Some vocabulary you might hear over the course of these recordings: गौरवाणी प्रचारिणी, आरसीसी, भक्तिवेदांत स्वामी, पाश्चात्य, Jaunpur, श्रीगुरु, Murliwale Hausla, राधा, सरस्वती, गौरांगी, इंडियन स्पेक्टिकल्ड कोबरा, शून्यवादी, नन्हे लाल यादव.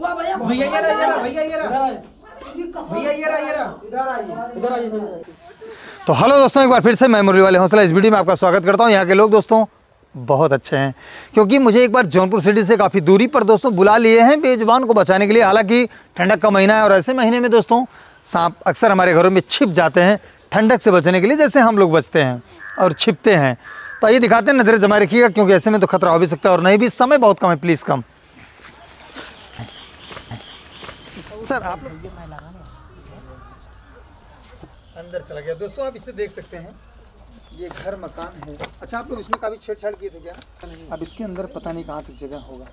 भैया ये रहा, भैया ये रहा, भैया ये रहा, ये रहा, इधर आइए, इधर आइए। तो हेलो दोस्तों, एक बार फिर से मैं मुरलीवाले हौसला इस वीडियो में आपका स्वागत करता हूँ। यहाँ के लोग दोस्तों बहुत अच्छे हैं, क्योंकि मुझे एक बार जौनपुर सिटी से काफ़ी दूरी पर दोस्तों बुला लिए हैं बेजुबान को बचाने के लिए। हालांकि ठंडक का महीना है और ऐसे महीने में दोस्तों सांप अक्सर हमारे घरों में छिप जाते हैं ठंडक से बचने के लिए, जैसे हम लोग बचते हैं और छिपते हैं। तो ये दिखाते हैं, नजरें जमा रखिएगा क्योंकि ऐसे में तो खतरा हो भी सकता है और नहीं भी। समय बहुत कम है, प्लीज़ कम सर। आप अंदर चला गया दोस्तों, आप इसे देख सकते हैं, ये घर मकान है। अच्छा, आप लोग इसमें काफ़ी छेड़छाड़ किए थे क्या? अब इसके अंदर पता नहीं कहाँ तक जगह होगा।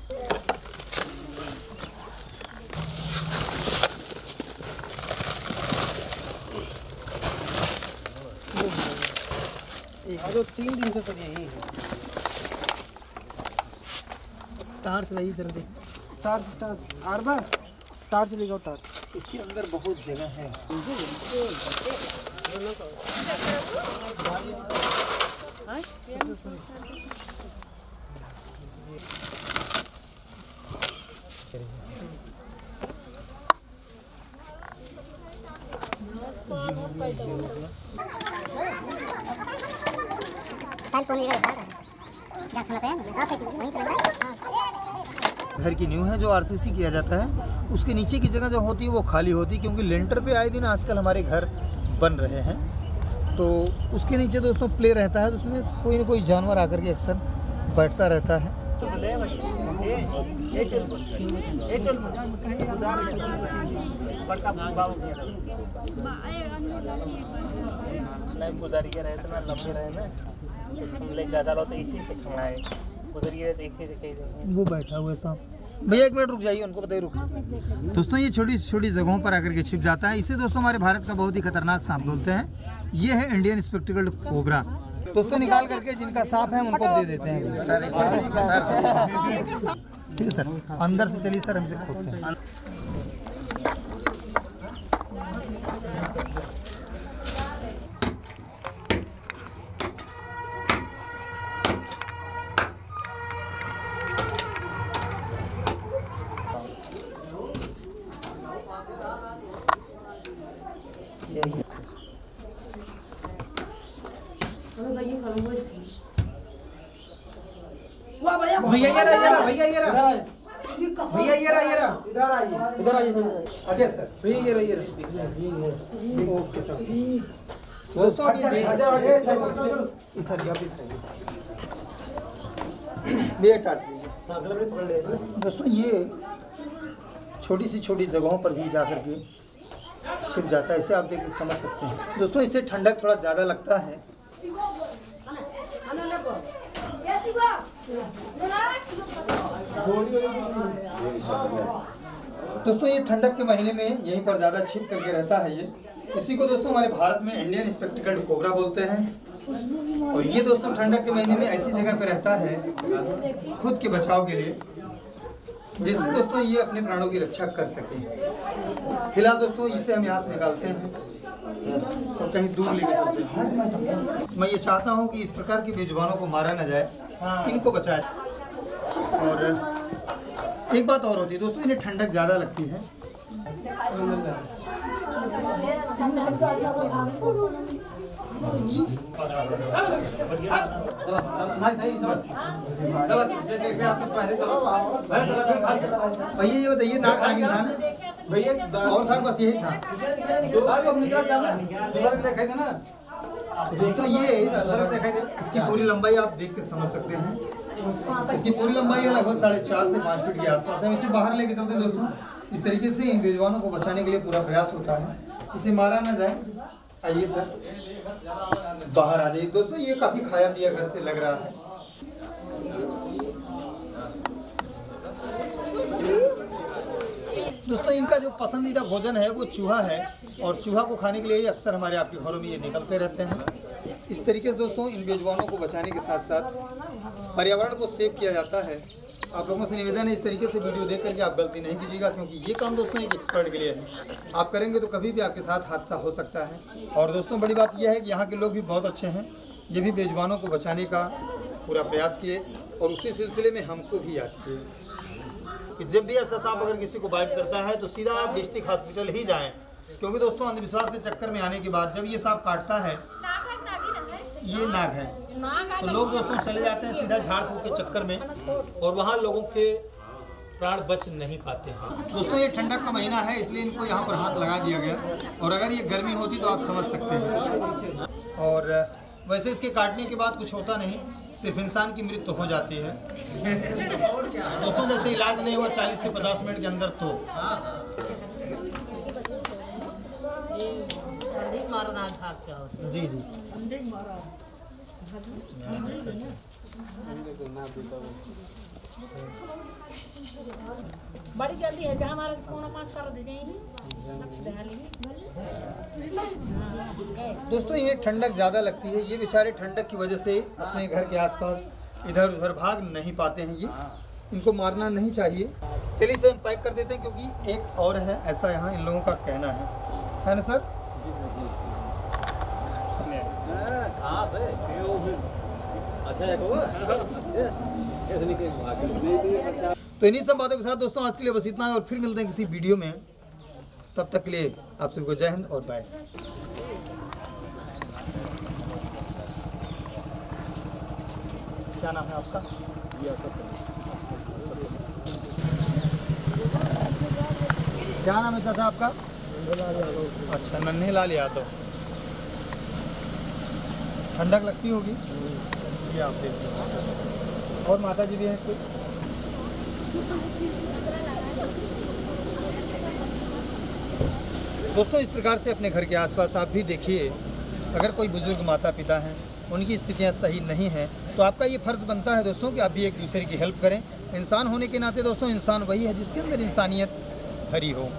ये 3 दिन से पड़ी है, तार से रही इधर देख, तार से ले जाओ, तार इसके अंदर बहुत जगह है। घर की नींव है जो आरसीसी किया जाता है, उसके नीचे की जगह जो होती है वो खाली होती है, क्योंकि लेंटर पे आए दिन आजकल हमारे घर बन रहे हैं। तो उसके नीचे दोस्तों प्ले रहता है, तो उसमें कोई ना कोई जानवर आकर के अक्सर बैठता रहता है। वो बैठा हुआ साहब, भैया 1 मिनट रुक जाइए, उनको बताइए रुक। दोस्तों ये छोटी छोटी जगहों पर आकर के छिप जाता है। इसे दोस्तों हमारे भारत का बहुत ही खतरनाक सांप बोलते हैं। ये है इंडियन स्पेक्टिकल्ड कोबरा। दोस्तों निकाल करके जिनका सांप है उनको दे देते हैं। सर ठीक है सर, अंदर से चलिए सर, हमसे खोजते हैं। भैया ये रहा, भैया ये रहा, भैया ये रहा, ये रहा, इधर आइए, इधर आइए। अच्छा सर, भैया ये रहा, ये रहा, ओके सर। दोस्तों आप ये इस तरह आप ये काट लीजिए। दोस्तों ये छोटी सी छोटी जगहों पर भी जाकर के छिप जाता है, इसे आप देख समझ सकते हैं। दोस्तों इसे ठंडक थोड़ा ज़्यादा लगता है। दोस्तों ये ठंडक के महीने में यहीं पर ज़्यादा छिप करके रहता है। ये इसी को दोस्तों हमारे भारत में इंडियन स्पेक्टिकल्ड कोबरा बोलते हैं। और ये दोस्तों ठंडक के महीने में ऐसी जगह पर रहता है खुद के बचाव के लिए, जिससे दोस्तों ये अपने प्राणों की रक्षा कर सकें। फिलहाल दोस्तों इसे हम यहाँ से निकालते हैं और कहीं दूर लेके चलते हैं। मैं ये चाहता हूँ कि इस प्रकार की बेजुबानों को मारा ना जाए, इनको बचाए। और एक बात और होती है दोस्तों, इन्हें ठंडक ज़्यादा लगती है। भैया ये बताइए, नाक आगे था ना और था, बस यही था। दोस्तों ये इसकी पूरी लंबाई आप देख के समझ सकते हैं। इसकी पूरी लंबाई लगभग 4.5 से 5 फीट के आसपास है। इसे बाहर लेके चलते हैं दोस्तों। इस तरीके से इन बेजुबानों को बचाने के लिए पूरा प्रयास होता है, इसे मारा ना जाए। आइए सर, बाहर आ जाइए। दोस्तों ये काफी खाया पिया घर से लग रहा है। दोस्तों इनका जो पसंदीदा भोजन है वो चूहा है, और चूहा को खाने के लिए अक्सर हमारे आपके घरों में ये निकलते रहते हैं। इस तरीके से दोस्तों इन बेजुबानों को बचाने के साथ साथ पर्यावरण को सेव किया जाता है। आप लोगों से निवेदन है, इस तरीके से वीडियो देख करके आप गलती नहीं कीजिएगा, क्योंकि ये काम दोस्तों एक एक्सपर्ट के लिए है। आप करेंगे तो कभी भी आपके साथ हादसा हो सकता है। और दोस्तों बड़ी बात यह है कि यहाँ के लोग भी बहुत अच्छे हैं, ये भी बेजुबानों को बचाने का पूरा प्रयास किए और उसी सिलसिले में हमको भी याद किए। कि जब भी ऐसा सांप अगर किसी को बाइट करता है तो सीधा आप डिस्ट्रिक्ट हॉस्पिटल ही जाएं, क्योंकि दोस्तों अंधविश्वास के चक्कर में आने के बाद जब ये सांप काटता है, ये नाग है, तो लोग दोस्तों चले जाते हैं सीधा झाड़ फूक के चक्कर में और वहाँ लोगों के प्राण बच नहीं पाते हैं। दोस्तों ये ठंडक का महीना है इसलिए इनको यहाँ पर हाथ लगा दिया गया, और अगर ये गर्मी होती तो आप समझ सकते हैं। और वैसे इसके काटने के बाद कुछ होता नहीं, सिर्फ इंसान की मृत्यु हो जाती है। दोस्तों जैसे इलाज नहीं हुआ 40 से 50 मिनट के अंदर तो जी जी बड़ी जल्दी है, जहाँ हमारे दोस्तों इन्हें ठंडक ज़्यादा लगती है, ये बेचारे ठंडक की वजह से अपने घर के आसपास इधर उधर भाग नहीं पाते हैं, ये इनको मारना नहीं चाहिए। चलिए इसे हम पैक कर देते हैं क्योंकि एक और है ऐसा यहाँ इन लोगों का कहना है ना सर? तो इन्हीं सब बातों के साथ दोस्तों आज के लिए बस इतना है, और फिर मिलते हैं किसी वीडियो में। तब तक के लिए आप सबको जय हिंद और बाय। क्या नाम है आपका? क्या नाम है चाचा आपका? अच्छा नन्हे लाल यादव। ठंडक लगती होगी ये आप देखिए, और माता जी भी हैं कोई? दोस्तों इस प्रकार से अपने घर के आसपास आप भी देखिए, अगर कोई बुजुर्ग माता पिता हैं उनकी स्थितियां सही नहीं हैं तो आपका ये फ़र्ज़ बनता है दोस्तों कि आप भी एक दूसरे की हेल्प करें। इंसान होने के नाते दोस्तों इंसान वही है जिसके अंदर इंसानियत भरी हो,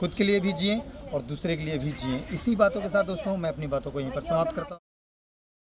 खुद के लिए भी जिएं और दूसरे के लिए भी जिएं। इसी बातों के साथ दोस्तों मैं अपनी बातों को यहीं पर समाप्त करता हूँ।